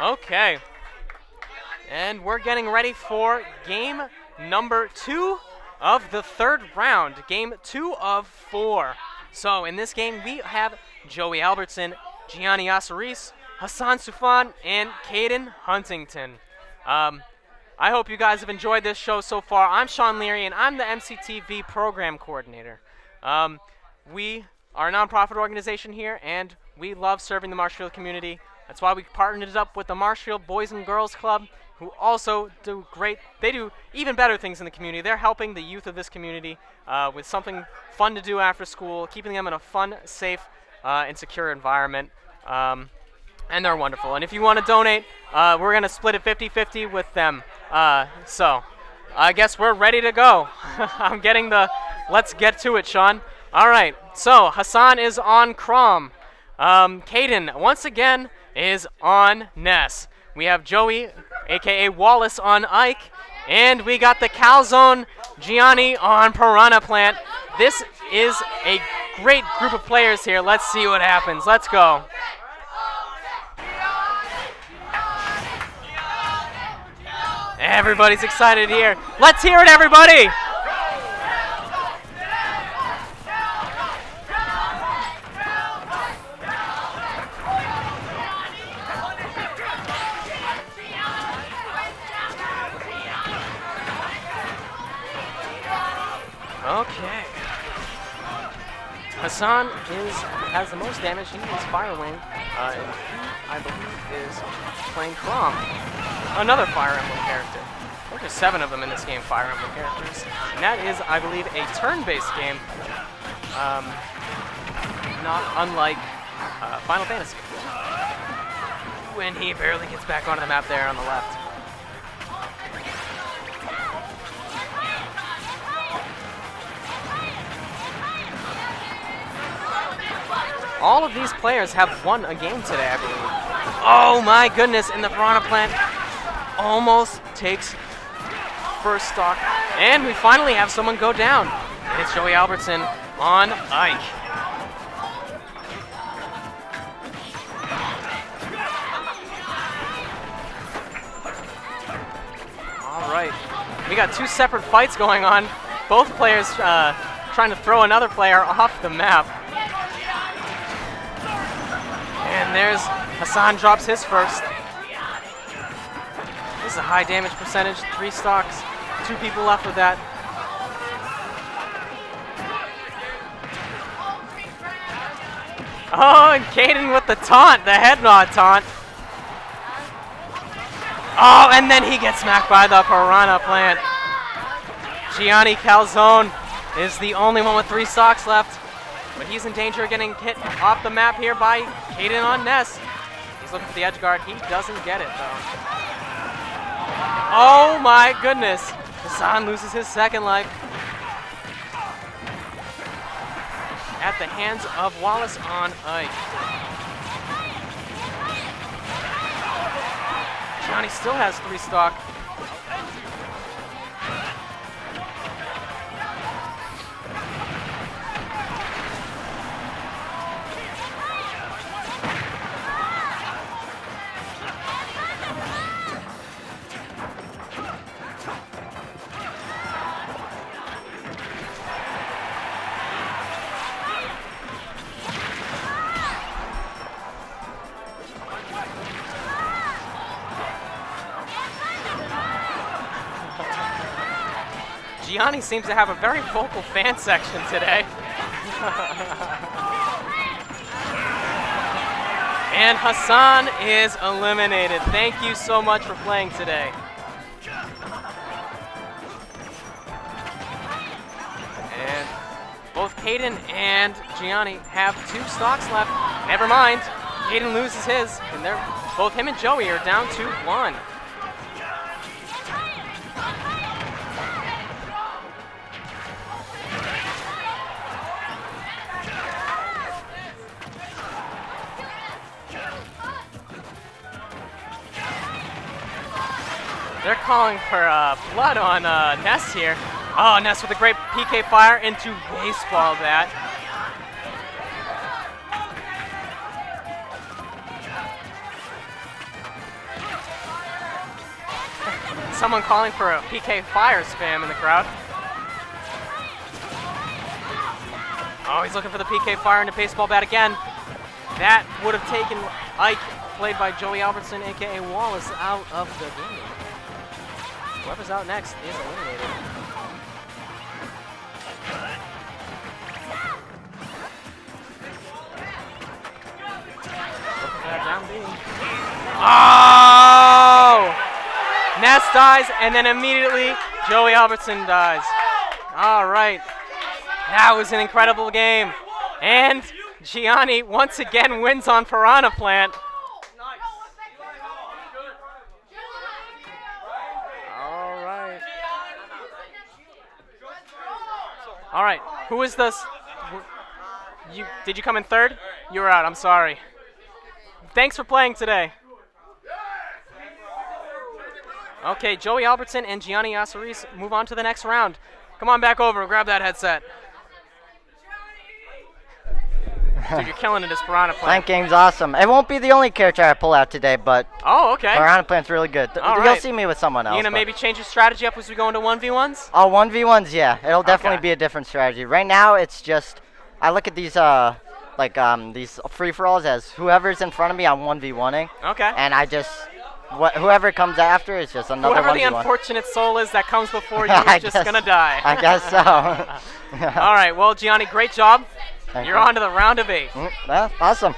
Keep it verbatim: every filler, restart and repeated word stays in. Okay. And we're getting ready for game number two of the third round, game two of four. So in this game, we have Joey Albertson, Gianni Asiris, Hassan Sufan, and Caden Huntington. Um, I hope you guys have enjoyed this show so far. I'm Sean Leary, and I'm the M C T V program coordinator. Um, we are a nonprofit organization here, and we love serving the Marshfield community. That's why we partnered it up with the Marshfield Boys and Girls Club, who also do great, they do even better things in the community. They're helping the youth of this community uh, with something fun to do after school, keeping them in a fun, safe, uh, and secure environment. Um, and they're wonderful. And if you want to donate, uh, we're going to split it fifty fifty with them. Uh, so I guess we're ready to go. I'm getting the, let's get to it, Sean. All right, so Hassan is on Chrom. Um, Caden, once again, is on Ness. We have Joey, A K A Wallace, on Ike, and we got the Calzone Gianni on Piranha Plant. This is a great group of players here. Let's see what happens. Let's go. Everybody's excited here. Let's hear it, everybody. Okay. Hassan is, has the most damage. He is Fire Wing, uh, and he, I believe, is playing Chrom, another Fire Emblem character. There's seven of them in this game, Fire Emblem characters. And that is, I believe, a turn-based game, um, not unlike uh, Final Fantasy. When he barely gets back onto the map there on the left. All of these players have won a game today, I believe. Oh my goodness, and the Piranha Plant almost takes first stock. And we finally have someone go down. And it's Joey Albertson on Ike. All right, we got two separate fights going on. Both players uh, trying to throw another player off the map. And there's Hassan drops his first. This is a high damage percentage, three stocks, two people left with that. Oh, and Caden with the taunt, the head nod taunt. Oh, and then he gets smacked by the Piranha Plant. Gianni Calzone is the only one with three stocks left. But he's in danger of getting hit off the map here by Caden on Ness. He's looking for the edge guard. He doesn't get it, though. Oh, my goodness. Hassan loses his second life at the hands of Wallace on Ike. Johnny still has three stock. Gianni seems to have a very vocal fan section today. And Hassan is eliminated. Thank you so much for playing today. And both Caden and Gianni have two stocks left. Never mind. Caden loses his, and they're both him and Joey are down to one. They're calling for uh, blood on uh, Ness here. Oh, Ness with a great P K fire into baseball bat. someone calling for a P K fire spam in the crowd. Oh, he's looking for the P K fire and a baseball bat again. That would have taken Ike, played by Joey Albertson, a k a. Wallace, out of the game. Whoever's out next is eliminated. Down B. Oh! Ness dies, and then immediately Joey Albertson dies. All right. That was an incredible game. And Gianni once again wins on Piranha Plant. All right. All right. Who is this? You, did you come in third? You were out. I'm sorry. Thanks for playing today. Okay, Joey Albertson and Gianni Asiris move on to the next round. Come on back over and grab that headset. Dude, you're killing it, this Piranha Plant. That game's awesome. It won't be the only character I pull out today, but oh, okay. Piranha Plant's really good. Th All right. You'll see me with someone else. You gonna maybe change your strategy up as we go into one v ones? Oh, one v ones, yeah. It'll definitely okay. be a different strategy. Right now, it's just, I look at these, uh, like, um, these free-for-alls as whoever's in front of me, I'm one v one-ing. Okay. And I just, wh whoever comes after is just another whoever one v one. Whoever the unfortunate soul is that comes before you is just gonna die. I guess so. Yeah. All right, well, Gianni, great job. Thank You're you. on to the round of eight. Mm, yeah, awesome.